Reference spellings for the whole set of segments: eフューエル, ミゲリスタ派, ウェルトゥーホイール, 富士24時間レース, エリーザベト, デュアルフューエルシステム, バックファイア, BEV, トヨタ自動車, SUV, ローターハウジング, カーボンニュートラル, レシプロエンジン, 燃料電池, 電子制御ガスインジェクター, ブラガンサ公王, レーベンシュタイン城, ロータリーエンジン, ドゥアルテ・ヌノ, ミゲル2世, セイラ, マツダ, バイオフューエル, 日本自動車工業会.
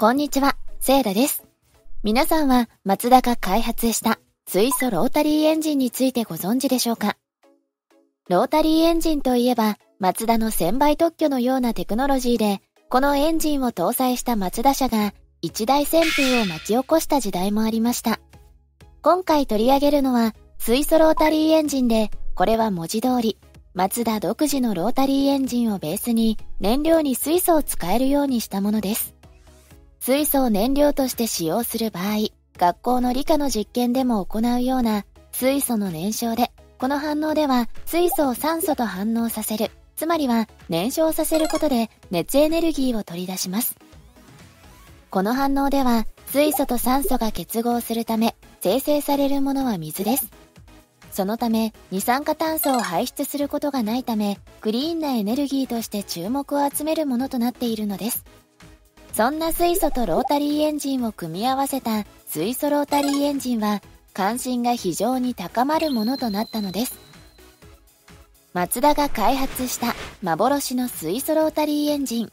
こんにちは、セイラです。皆さんはマツダが開発した水素ロータリーエンジンについてご存知でしょうか？ロータリーエンジンといえば、マツダの1000倍特許のようなテクノロジーで、このエンジンを搭載したマツダ車が一大旋風を巻き起こした時代もありました。今回取り上げるのは水素ロータリーエンジンで、これは文字通り、マツダ独自のロータリーエンジンをベースに燃料に水素を使えるようにしたものです。水素を燃料として使用する場合、学校の理科の実験でも行うような水素の燃焼で、この反応では水素を酸素と反応させる、つまりは燃焼させることで熱エネルギーを取り出します。この反応では水素と酸素が結合するため、生成されるものは水です。そのため二酸化炭素を排出することがないため、クリーンなエネルギーとして注目を集めるものとなっているのです。そんな水素とロータリーエンジンを組み合わせた水素ロータリーエンジンは関心が非常に高まるものとなったのです。マツダが開発した幻の水素ロータリーエンジン。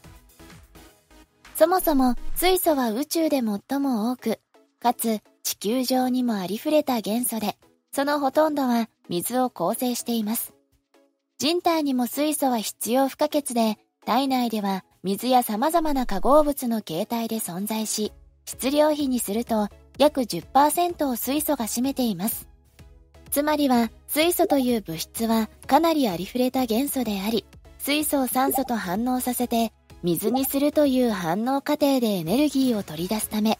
そもそも水素は宇宙で最も多く、かつ地球上にもありふれた元素で、そのほとんどは水を構成しています。人体にも水素は必要不可欠で、体内では水や様々な化合物の形態で存在し、質量比にすると約 10% を水素が占めています。つまりは水素という物質はかなりありふれた元素であり、水素を酸素と反応させて水にするという反応過程でエネルギーを取り出すため、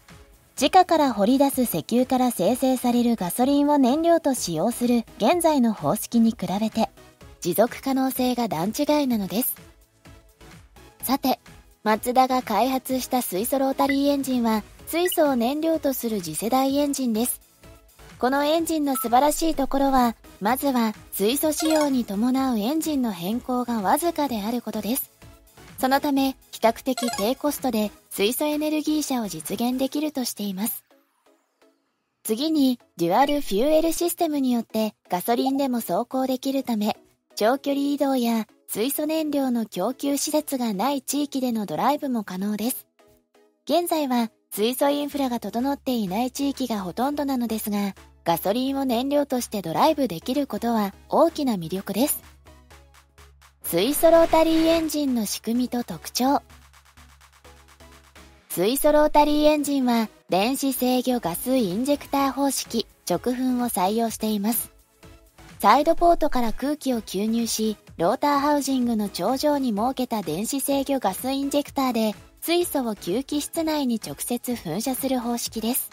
地下から掘り出す石油から生成されるガソリンを燃料と使用する現在の方式に比べて、持続可能性が段違いなのです。さて、マツダが開発した水素ロータリーエンジンは水素を燃料とする次世代エンジンです。このエンジンの素晴らしいところは、まずは水素使用に伴うエンジンの変更がわずかであることです。そのため、比較的低コストで水素エネルギー車を実現できるとしています。次に、デュアルフューエルシステムによってガソリンでも走行できるため、長距離移動や水素燃料の供給施設がない地域でのドライブも可能です。現在は水素インフラが整っていない地域がほとんどなのですが、ガソリンを燃料としてドライブできることは大きな魅力です。水素ロータリーエンジンの仕組みと特徴。水素ロータリーエンジンは電子制御ガスインジェクター方式、直噴を採用しています。サイドポートから空気を吸入し、ローターハウジングの頂上に設けた電子制御ガスインジェクターで水素を吸気室内に直接噴射する方式です。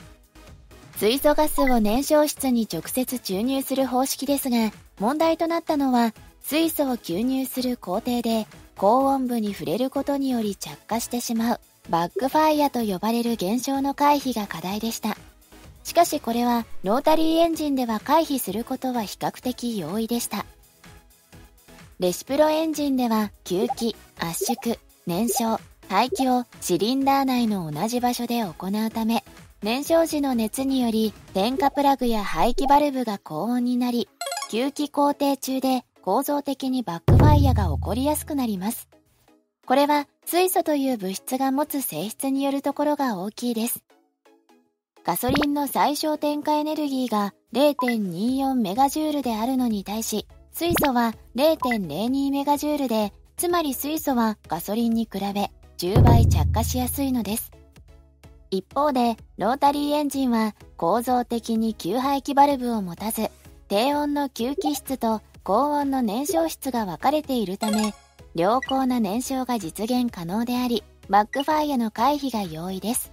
水素ガスを燃焼室に直接注入する方式ですが、問題となったのは水素を吸入する工程で高温部に触れることにより着火してしまうバックファイアと呼ばれる現象の回避が課題でした。しかしこれはロータリーエンジンでは回避することは比較的容易でした。レシプロエンジンでは吸気、圧縮、燃焼、排気をシリンダー内の同じ場所で行うため、燃焼時の熱により点火プラグや排気バルブが高温になり、吸気工程中で構造的にバックファイアが起こりやすくなります。これは水素という物質が持つ性質によるところが大きいです。ガソリンの最小点火エネルギーが 0.24 メガジュールであるのに対し、水素は 0.02 メガジュールで、つまり水素はガソリンに比べ10倍着火しやすいのです。一方で、ロータリーエンジンは構造的に吸排気バルブを持たず、低温の吸気室と高温の燃焼室が分かれているため、良好な燃焼が実現可能であり、バックファイアの回避が容易です。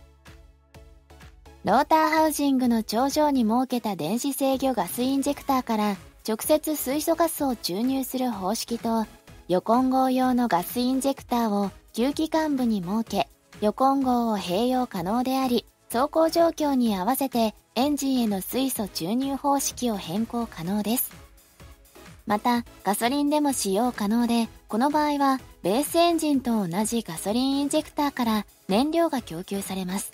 ローターハウジングの頂上に設けた電子制御ガスインジェクターから直接水素ガスを注入する方式と、予混合用のガスインジェクターを吸気管部に設け、予混合を併用可能であり、走行状況に合わせてエンジンへの水素注入方式を変更可能です。また、ガソリンでも使用可能で、この場合はベースエンジンと同じガソリンインジェクターから燃料が供給されます。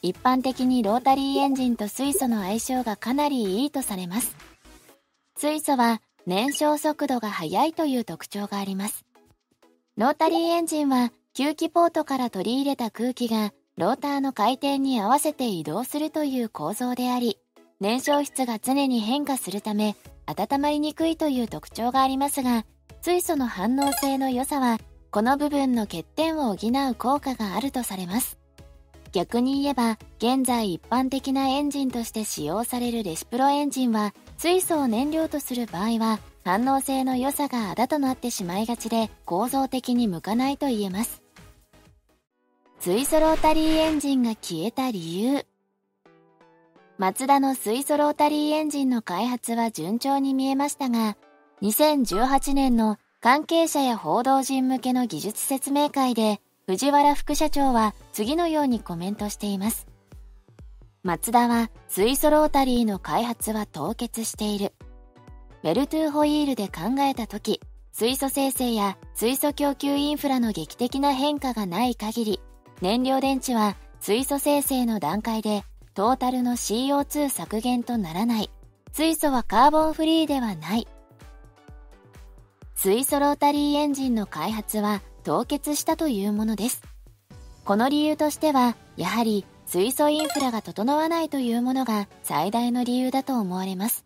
一般的にロータリーエンジンと水素の相性がかなりいいとされます。水素は燃焼速度が速いという特徴があります。ロータリーエンジンは吸気ポートから取り入れた空気がローターの回転に合わせて移動するという構造であり、燃焼質が常に変化するため温まりにくいという特徴がありますが、水素の反応性の良さはこの部分の欠点を補う効果があるとされます。逆に言えば、現在一般的なエンジンとして使用されるレシプロエンジンは、水素を燃料とする場合は反応性の良さがあだとなってしまいがちで、構造的に向かないと言えます。水素ロータリーエンジンが消えた理由。マツダの水素ロータリーエンジンの開発は順調に見えましたが、2018年の関係者や報道陣向けの技術説明会で、藤原副社長は次のようにコメントしています。マツダは水素ロータリーの開発は凍結している。ウェルトゥーホイールで考えたとき、水素生成や水素供給インフラの劇的な変化がない限り、燃料電池は水素生成の段階でトータルの CO2 削減とならない。水素はカーボンフリーではない。水素ロータリーエンジンの開発は凍結したというものです。この理由としては、やはり水素インフラが整わないというものが最大の理由だと思われます。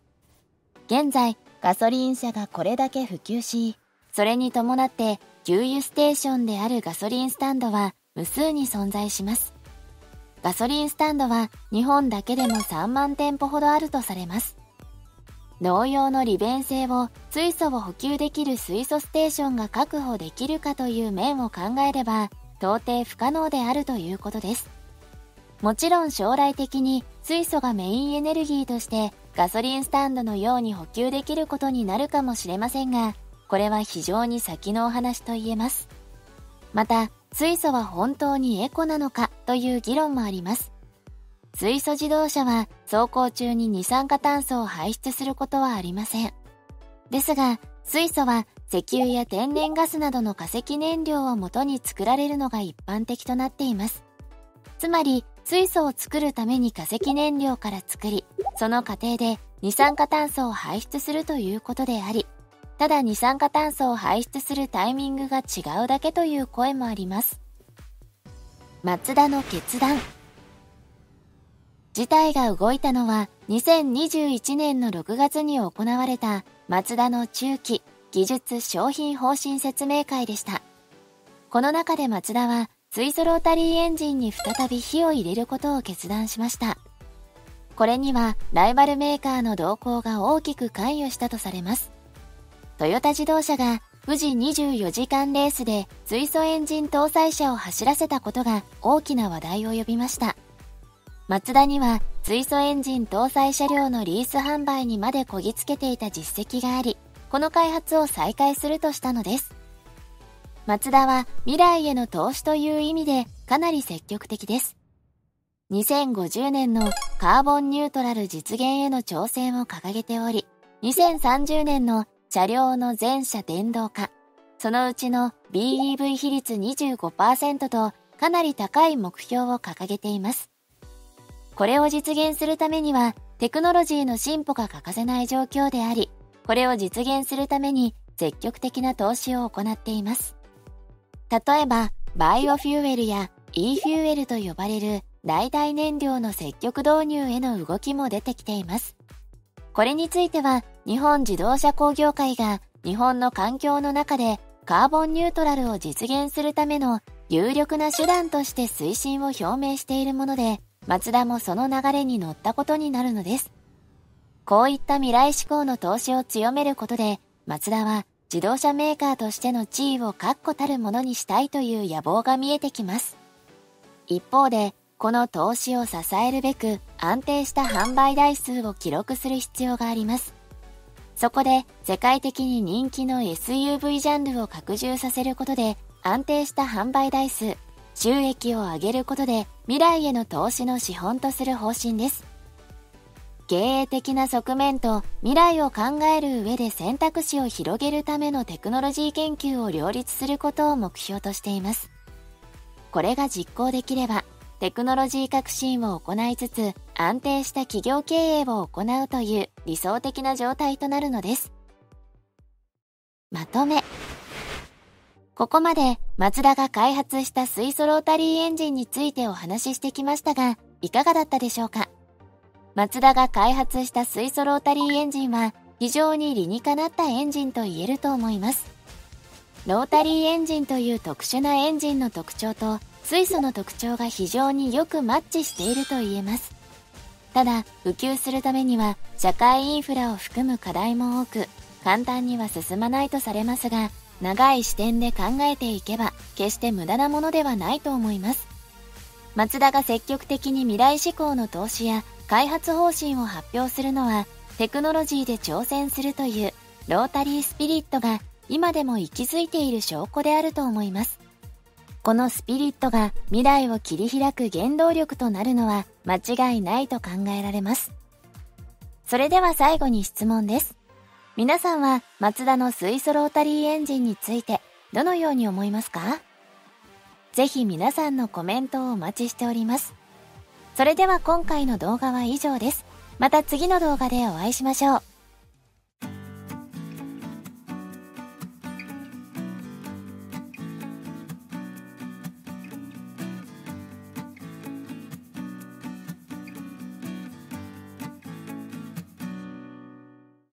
現在、ガソリン車がこれだけ普及し、それに伴って給油ステーションであるガソリンスタンドは無数に存在します。ガソリンスタンドは日本だけでも3万店舗ほどあるとされます。同様の利便性を水素を補給できる水素ステーションが確保できるかという面を考えれば到底不可能であるということです。もちろん将来的に水素がメインエネルギーとしてガソリンスタンドのように補給できることになるかもしれませんが、これは非常に先のお話と言えます。また、水素は本当にエコなのかという議論もあります。水素自動車は走行中に二酸化炭素を排出することはありません。ですが、水素は石油や天然ガスなどの化石燃料を元に作られるのが一般的となっています。つまり、水素を作るために化石燃料から作り、その過程で二酸化炭素を排出するということであり、ただ二酸化炭素を排出するタイミングが違うだけという声もあります。マツダの決断。事態が動いたのは2021年の6月に行われたマツダの中期技術商品方針説明会でした。この中でマツダは水素ロータリーエンジンに再び火を入れることを決断しました。これにはライバルメーカーの動向が大きく関与したとされます。トヨタ自動車が富士24時間レースで水素エンジン搭載車を走らせたことが大きな話題を呼びました。マツダには水素エンジン搭載車両のリース販売にまでこぎつけていた実績があり、この開発を再開するとしたのです。マツダは未来への投資という意味でかなり積極的です。2050年のカーボンニュートラル実現への挑戦を掲げており、2030年の車両の全車電動化、そのうちの BEV 比率 25% とかなり高い目標を掲げています。これを実現するためにはテクノロジーの進歩が欠かせない状況であり、これを実現するために積極的な投資を行っています。例えば、バイオフューエルや e フューエルと呼ばれる代替燃料の積極導入への動きも出てきています。これについては、日本自動車工業会が日本の環境の中でカーボンニュートラルを実現するための有力な手段として推進を表明しているもので、マツダもその流れに乗ったことになるのです。こういった未来志向の投資を強めることで、マツダは自動車メーカーとしての地位を確固たるものにしたいという野望が見えてきます。一方で、この投資を支えるべく安定した販売台数を記録する必要があります。そこで世界的に人気の SUV ジャンルを拡充させることで安定した販売台数、収益を上げることで未来への投資の資本とする方針です。経営的な側面と未来を考える上で選択肢を広げるためのテクノロジー研究を両立することを目標としています。これが実行できればテクノロジー革新を行いつつ安定した企業経営を行うという理想的な状態となるのです。まとめ。ここまでマツダが開発した水素ロータリーエンジンについてお話ししてきましたが、いかがだったでしょうか。マツダが開発した水素ロータリーエンジンは非常に理にかなったエンジンと言えると思います。ロータリーエンジンという特殊なエンジンの特徴と水素の特徴が非常によくマッチしていると言えます。ただ、普及するためには社会インフラを含む課題も多く、簡単には進まないとされますが、長い視点で考えていけば決して無駄なものではないと思います。マツダが積極的に未来志向の投資や開発方針を発表するのは、テクノロジーで挑戦するというロータリースピリットが今でも息づいている証拠であると思います。このスピリットが未来を切り開く原動力となるのは間違いないと考えられます。それでは最後に質問です。皆さんはマツダの水素ロータリーエンジンについてどのように思いますか？ぜひ皆さんのコメントをお待ちしております。それでは今回の動画は以上です。また次の動画でお会いしましょう。